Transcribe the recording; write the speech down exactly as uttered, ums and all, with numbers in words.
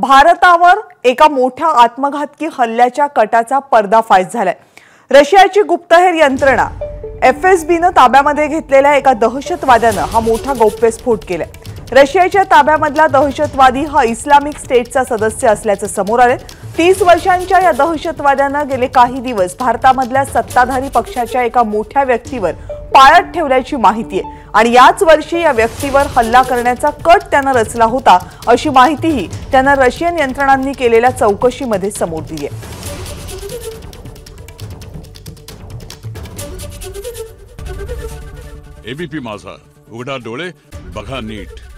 भारतावर एका मोठ्या आत्मघातकी हल्ल्याच्या कटाचा पर्दाफाश झालाय। रशियाची गुप्तहेर यंत्रणा एफ एस बीने ताब्यामध्ये घेतलेल्या एका दहशतवाद्याने हा मोठा गौप्यस्फोट केला। रशियाच्या ताब्यामधला दहशतवादी हा इस्लामिक स्टेटचा सदस्य असल्याचं समोर आले। तीस वर्षांच्या या दहशतवाद्याने गेले काही दिवस भारतामधल्या सत्ताधारी पक्षाच्या एका मोठ्या व्यक्तीवर पाळत ठेवल्याची माहिती आहे आणि याच वर्षी या व्यक्तीवर हल्ला करण्याचा कट त्यांना रचला होता अशी माहितीही त्यांना रशियन यंत्रणांनी केलेल्या चौकशीमध्ये समोर दिली आहे। ए बी पी माझा उघडा डोळे बघा नीट।